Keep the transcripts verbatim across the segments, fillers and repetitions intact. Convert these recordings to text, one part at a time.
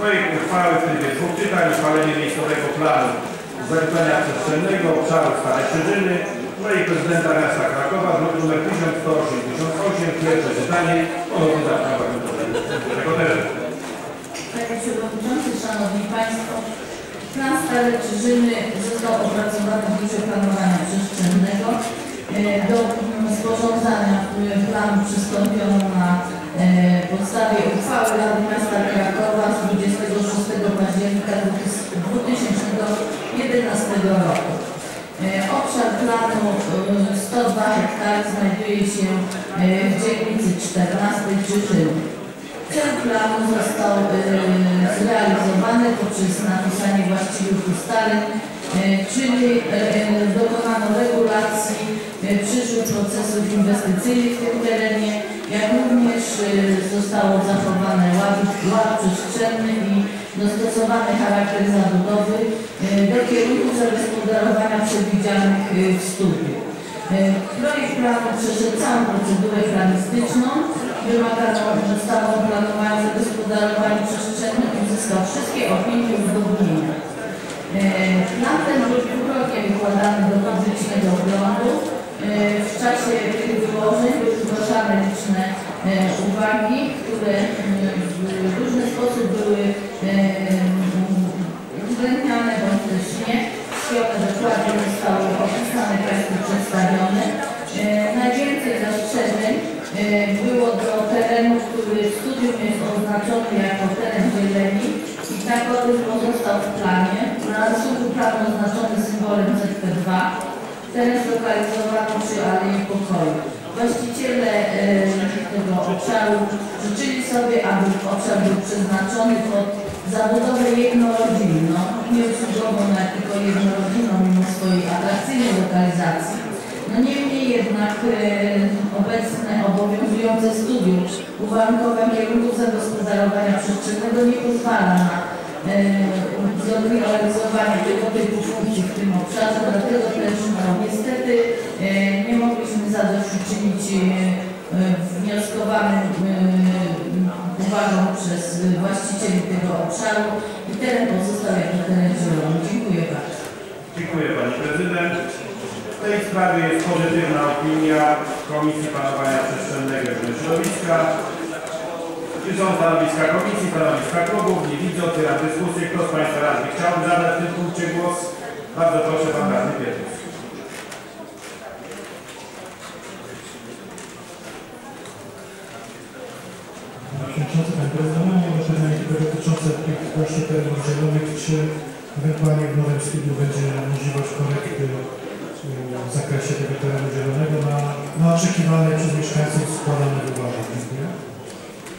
Projekt uchwały w trybie dwóch czytań: uchwalenie miejscowego planu zagrożenia przestrzennego obszaru Starej Czyżyny, projekt prezydenta miasta Krakowa, druk nr tysiąc sto sześćdziesiąt osiem, pierwsze czytanie, ponownie za prawa Sekretarz. Panie Przewodniczący, Szanowni Państwo, plan Starej Czyżyny został opracowany w Komisji Planowania Przestrzennego. Do sporządzania planu przystąpiono na podstawie uchwały Rady Miasta Krakowa z dwudziestego szóstego października dwa tysiące jedenastego roku. Obszar planu sto dwa hektary znajduje się w dzielnicy czternastej Czyżyn. Cel planu został zrealizowany poprzez napisanie właściwych ustaleń, czyli dokonano regulacji przyszłych procesów inwestycyjnych w tym terenie, jak również zostało zachowane ład przestrzenny i dostosowany charakter zabudowy do kierunku zagospodarowania przewidzianych w studiu. Projekt planu przeszedł całą procedurę planistyczną, wymagano od ustawą o planowaniu zagospodarowania przestrzennego i uzyskał wszystkie opinie i uzgodnienia. Plan ten był dwukrotnie wykładany do publicznego oglądu. W czasie tych wyłożeń były zgłaszane liczne uwagi, które w różny sposób były uwzględniane bądź też nie. Wszystkie dokładnie zostały opisane, projekty przedstawione. Najwięcej zastrzeżeń było do terenu, który w studium jest oznaczony jako teren zieleni i tak on pozostał w planie. Na rysunku planu oznaczony symbolem C T dwa. Teren zlokalizowano przy Alei Pokoju. Właściciele e, tego obszaru życzyli sobie, aby obszar był przeznaczony pod zabudowę jednorodzinną i nieusługowaną tylko jednorodzinną mimo swojej atrakcyjnej lokalizacji. No niemniej jednak e, obecne obowiązujące studium uwarunkowe kierunku zagospodarowania przestrzennego nie pozwala na zorganizowanie tego typu funkcji w tym obszarze, dlatego też no, niestety nie mogliśmy zadośćuczynić wnioskowanym uwagom przez właścicieli tego obszaru i teren pozostał jako teren zielony. Dziękuję bardzo. Dziękuję Pani Prezydent. W tej sprawie jest pozytywna opinia Komisji Planowania Przestrzennego i Środowiska. Czy są stanowiska komisji, stanowiska klubów? Nie widzę, otwieram dyskusję. Kto z Państwa radnych chciałby zadać w tym punkcie głos? Bardzo proszę, Pan Radny Pietrus. Panie Przewodniczący, Panie Prezydencie, mam pytanie dotyczące tych właśnie terenów zielonych. Czy ewentualnie w Noremskidu będzie możliwość korekty w zakresie tego terenu zielonego na, na oczekiwane przez mieszkańców składane uwagi? Dziękuję.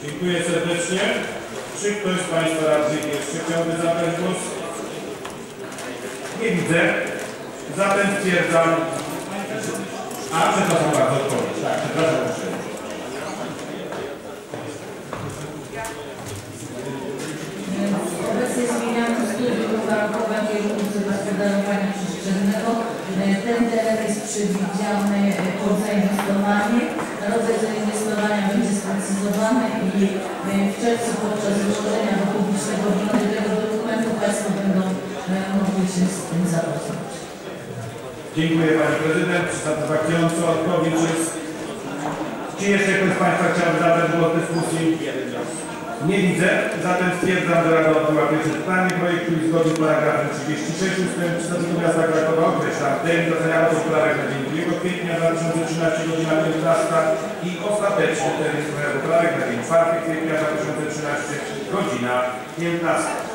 Dziękuję serdecznie. Czy ktoś z Państwa radnych jeszcze chciałby zabrać głos? Nie widzę. Zatem stwierdzam. A, przepraszam bardzo, odpowiedź. Tak, przepraszam proszę. Obecnie zmieniamy studium uwarunkowe kierunku zagospodarowania przestrzennego. Ten teren jest przewidziany pod zainwestowanie. Rodzaj zainwestowania będzie sprecyzowany i w czerwcu podczas złożenia do publicznego oglądu tego dokumentu Państwo będą mogli się z tym zapoznać. Dziękuję Pani Prezydent. Satysfakcjonująca odpowiedź jest. Czy jeszcze ktoś z Państwa chciałby zabrać głos w dyskusji? Nie widzę. Zatem stwierdzam, że Rada odbyła pierwsze czytanie projektu i zgodnie z paragrafem trzydziestym szóstym Statutu Miasta Krakowa określa termin doceniamy popularek na dzień drugiego kwietnia dwa tysiące trzynastego godzina piętnasta i ostateczny termin popularek na dzień czwartego kwietnia dwa tysiące trzynastego godzina piętnasta.